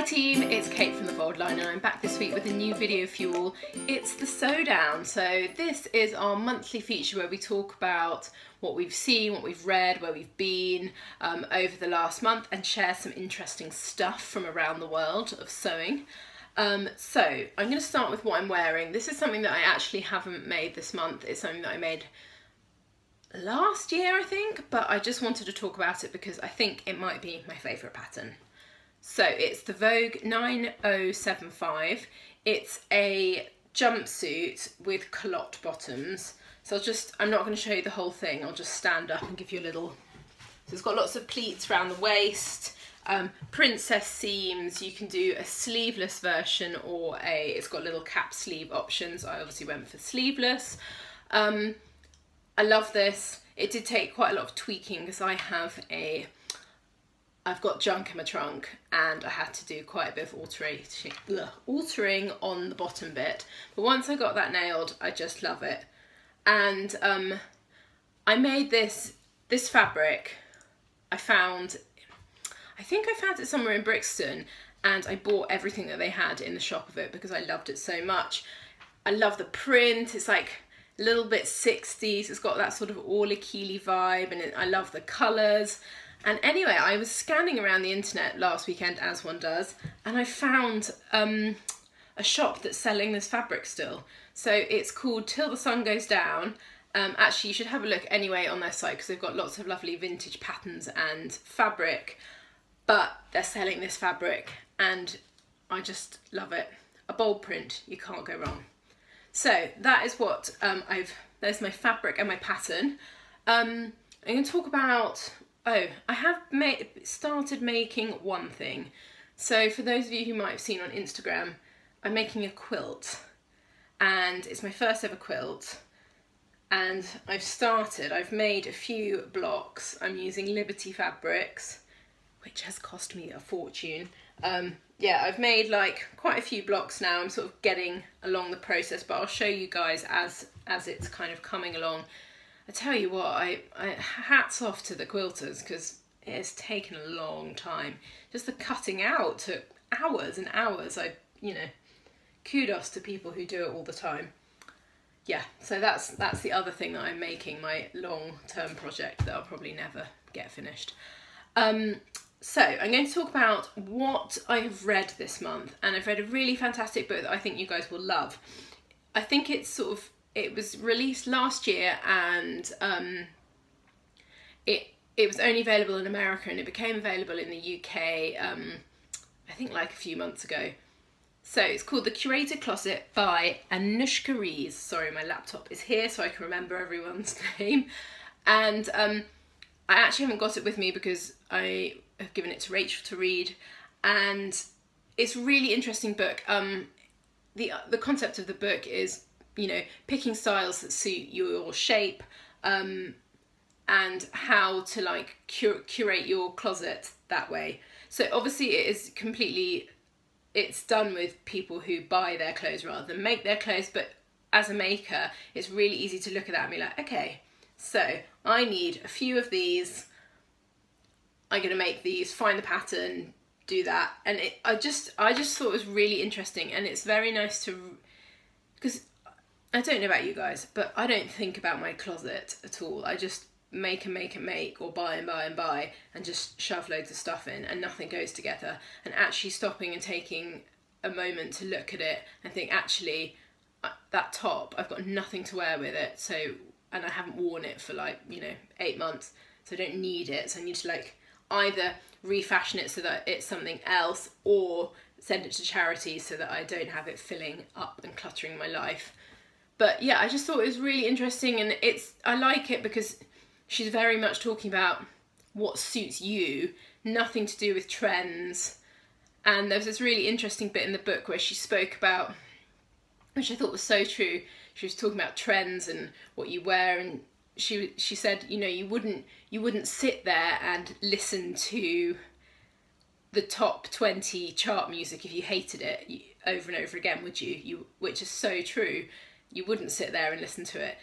Hi team, it's Kate from The Fold Line and I'm back this week with a new video for you all. It's the Sewdown. So this is our monthly feature where we talk about what we've seen, what we've read, where we've been over the last month and share some interesting stuff from around the world of sewing. So I'm going to start with what I'm wearing. This is something that I actually haven't made this month. It's something that I made last year, I think, but I just wanted to talk about it because I think it might be my favourite pattern. So it's the Vogue 9075. It's a jumpsuit with culotte bottoms. So I'm not going to show you the whole thing. I'll just stand up and give you a little. So it's got lots of pleats around the waist, princess seams. You can do a sleeveless version or it's got little cap sleeve options. I obviously went for sleeveless. I love this. It did take quite a lot of tweaking because I've got junk in my trunk and I had to do quite a bit of altering on the bottom bit. But once I got that nailed, I just love it. And I made this fabric. I think I found it somewhere in Brixton and I bought everything that they had in the shop of it because I loved it so much. I love the print. It's like a little bit 60s. It's got that sort of Orla Keeley vibe and I love the colours. And anyway, I was scanning around the internet last weekend, as one does, and I found a shop that's selling this fabric still. So it's called Til the Sun Goes Down. Actually, you should have a look anyway on their site because they've got lots of lovely vintage patterns and fabric, but they're selling this fabric and I just love it. A bold print, you can't go wrong. So that is what there's my fabric and my pattern. I'm going to talk about... Oh, I have started making one thing. So for those of you who might have seen on Instagram, I'm making a quilt and it's my first ever quilt and I've made a few blocks. I'm using Liberty Fabrics, which has cost me a fortune. Yeah, I've made like quite a few blocks now. I'm sort of getting along the process, but I'll show you guys as it's kind of coming along. I tell you what, hats off to the quilters because it has taken a long time. Just the cutting out took hours and hours. You know, kudos to people who do it all the time. Yeah, so that's the other thing that I'm making, my long-term project that I'll probably never get finished. So I'm going to talk about what I have read this month, and I've read a really fantastic book that I think you guys will love. I think it's sort of... It was released last year and it was only available in America and it became available in the UK I think like a few months ago. So it's called The Curated Closet by Anushka Rees. Sorry, my laptop is here so I can remember everyone's name. And I actually haven't got it with me because I have given it to Rachel to read. And it's a really interesting book. The concept of the book is, you know, picking styles that suit your shape and how to like curate your closet that way. So obviously it's done with people who buy their clothes rather than make their clothes, but as a maker it's really easy to look at that and be like, okay, so I need a few of these, I'm gonna make these, find the pattern, do that. And I just thought it was really interesting, and it's very nice to, because I don't know about you guys, but I don't think about my closet at all. I just make and make and make, or buy and buy and buy, and just shove loads of stuff in and nothing goes together. And actually stopping and taking a moment to look at it and think, actually, that top, I've got nothing to wear with it, so, and I haven't worn it for like, you know, 8 months, so I don't need it. So I need to like either refashion it so that it's something else, or send it to charity so that I don't have it filling up and cluttering my life. But yeah, I just thought it was really interesting, and I like it because she's very much talking about what suits you, nothing to do with trends. And there was this really interesting bit in the book where she spoke about, which I thought was so true, she was talking about trends and what you wear, and she said, you know, you wouldn't sit there and listen to the top 20 chart music if you hated it over and over again, would you? Which is so true. You wouldn't sit there and listen to it.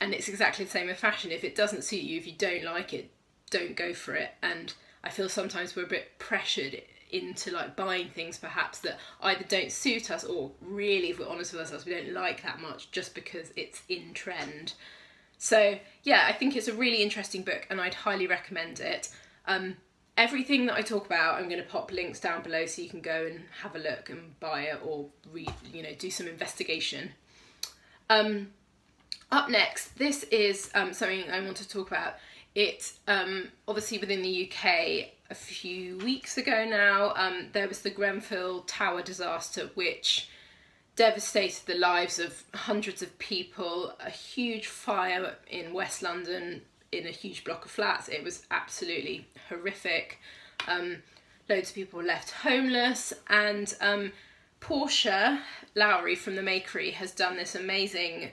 And it's exactly the same with fashion. If it doesn't suit you, if you don't like it, don't go for it. And I feel sometimes we're a bit pressured into like buying things perhaps that either don't suit us, or really, if we're honest with ourselves, we don't like that much just because it's in trend. So yeah, I think it's a really interesting book and I'd highly recommend it. Everything that I talk about, I'm going to pop links down below so you can go and have a look and buy it or read, you know, do some investigation. Up next, this is something I want to talk about. It's obviously within the UK a few weeks ago now, there was the Grenfell Tower disaster, which devastated the lives of hundreds of people, a huge fire in West London in a huge block of flats. It was absolutely horrific. Loads of people were left homeless, and Portia Lowry from the Makery has done this amazing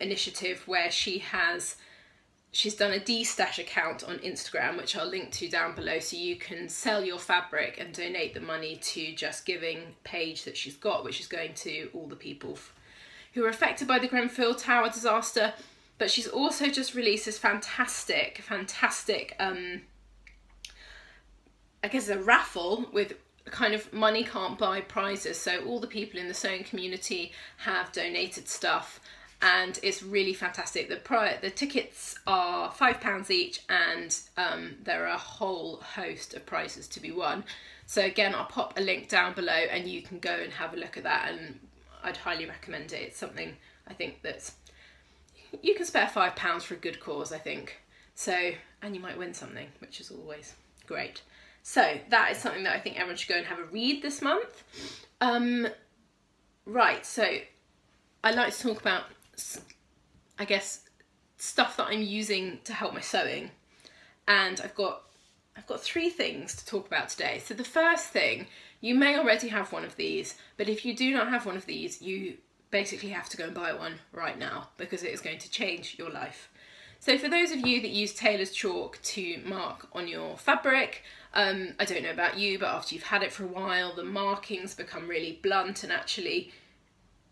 initiative where she's done a de-stash account on Instagram, which I'll link to down below, so you can sell your fabric and donate the money to Just Giving page that she's got, which is going to all the people who are affected by the Grenfell Tower disaster. But she's also just released this fantastic I guess a raffle with kind of money can't buy prizes, so all the people in the sewing community have donated stuff. And it's really fantastic. The tickets are £5 each, and there are a whole host of prizes to be won. So again, I'll pop a link down below and you can go and have a look at that, and I'd highly recommend it. It's something I think that's, you can spare £5 for a good cause, I think. So, and you might win something, which is always great. So that is something that I think everyone should go and have a read this month. Right, so I like to talk about, I guess, stuff that I'm using to help my sewing, and I've got three things to talk about today. So the first thing, you may already have one of these, but if you do not have one of these, you basically have to go and buy one right now, because it is going to change your life. So for those of you that use tailor's chalk to mark on your fabric, I don't know about you, but after you've had it for a while, the markings become really blunt, and actually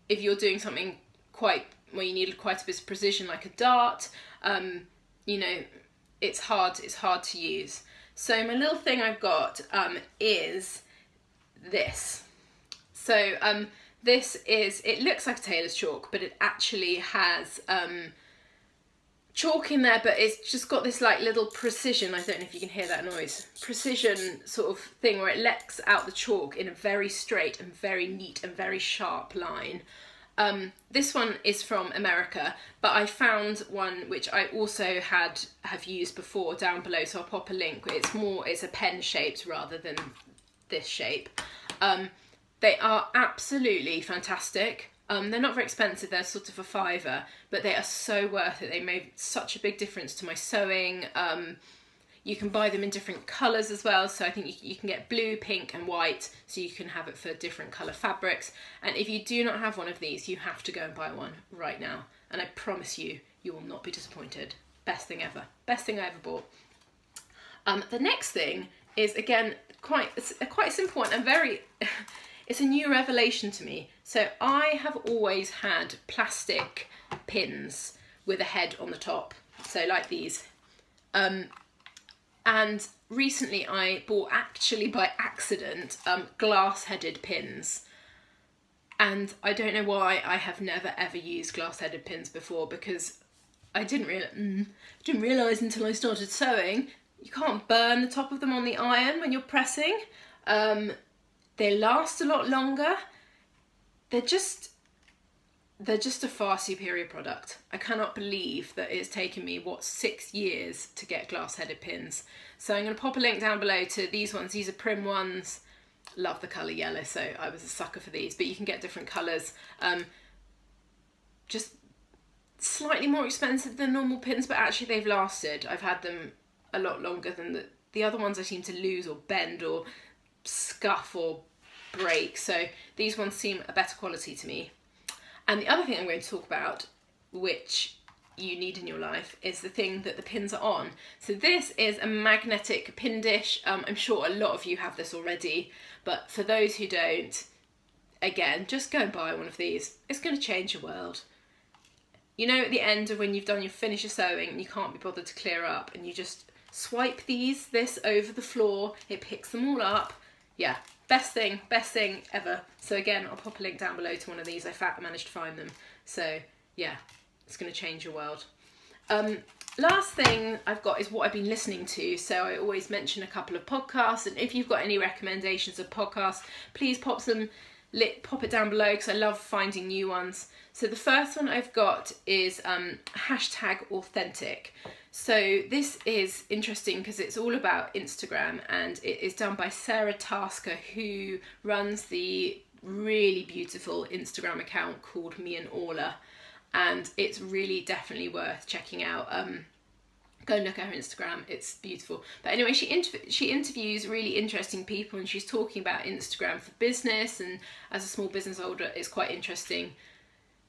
if you're doing something quite where you need quite a bit of precision, like a dart, you know, it's hard to use. So my little thing I've got is this. So this is, it looks like a tailor's chalk, but it actually has chalk in there, but it's just got this like little precision, I don't know if you can hear that noise, precision sort of thing where it lets out the chalk in a very straight and very neat and very sharp line. This one is from America, but I found one which I also have used before down below, so I'll pop a link. It's a pen shaped rather than this shape. They are absolutely fantastic. They're not very expensive, they're sort of a £5, but they are so worth it. They made such a big difference to my sewing. You can buy them in different colours as well, so I think you can get blue, pink and white, so you can have it for different colour fabrics. And if you do not have one of these, you have to go and buy one right now, and I promise you, you will not be disappointed. Best thing ever. Best thing I ever bought. The next thing is, again, quite simple and very... It's a new revelation to me. So I have always had plastic pins with a head on the top, so like these. And recently I bought, actually by accident, glass-headed pins. And I don't know why I have never ever used glass-headed pins before, because I didn't realise until I started sewing, you can't burn the top of them on the iron when you're pressing. They last a lot longer. They're just a far superior product. I cannot believe that it's taken me, what, 6 years to get glass-headed pins. So I'm going to pop a link down below to these ones. These are Prim ones. Love the colour yellow, so I was a sucker for these, but you can get different colours. Just slightly more expensive than normal pins, but actually they've lasted. I've had them a lot longer than the other ones. I seem to lose or bend or scuff or break, so these ones seem a better quality to me. And the other thing I'm going to talk about, which you need in your life, is the thing that the pins are on. So this is a magnetic pin dish. I'm sure a lot of you have this already, but for those who don't, again, just go and buy one of these. It's going to change your world. You know, at the end of when you've done your finish of sewing and you can't be bothered to clear up, and you just swipe this over the floor, it picks them all up, yeah, best thing ever. So again, I'll pop a link down below to one of these. I managed to find them. So yeah, it's going to change your world. Last thing I've got is what I've been listening to. So I always mention a couple of podcasts, and if you've got any recommendations of podcasts, please pop it down below, because I love finding new ones. So the first one I've got is Hashtag Authentic. So this is interesting because it's all about Instagram, and it is done by Sarah Tasker, who runs the really beautiful Instagram account called Me and Orla, and it's really definitely worth checking out. Go and look at her Instagram, it's beautiful. But anyway, she interviews really interesting people, and she's talking about Instagram for business, and as a small business owner, it's quite interesting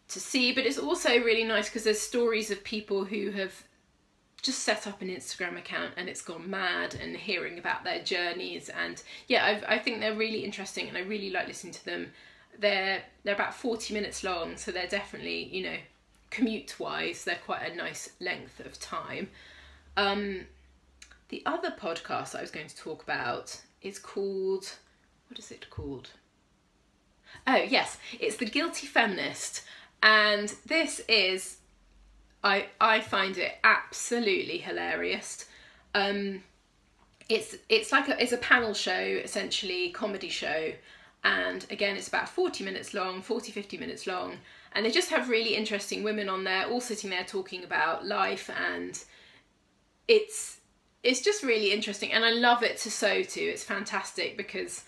to see. But it's also really nice because there's stories of people who have just set up an Instagram account and it's gone mad, and hearing about their journeys. And yeah, I think they're really interesting, and I really like listening to them. They're about 40 minutes long, so they're definitely, you know, commute-wise, they're quite a nice length of time. The other podcast I was going to talk about is called, what is it called? Oh yes, it's The Guilty Feminist, and this is, I find it absolutely hilarious. It's a panel show, essentially, comedy show, and again it's about 40-50 minutes long, and they just have really interesting women on there, all sitting there talking about life, and it's just really interesting, and I love it too. It's fantastic because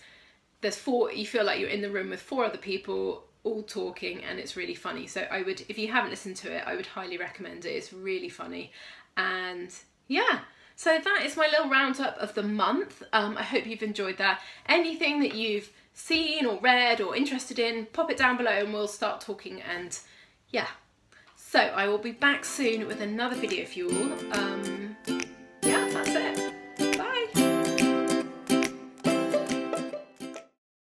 there's you feel like you're in the room with 4 other people all talking, and it's really funny. So I would, if you haven't listened to it, I would highly recommend it. It's really funny. And yeah, so that is my little roundup of the month. I hope you've enjoyed that. Anything that you've seen or read or interested in, pop it down below and we'll start talking. And yeah, so I will be back soon with another video for you all.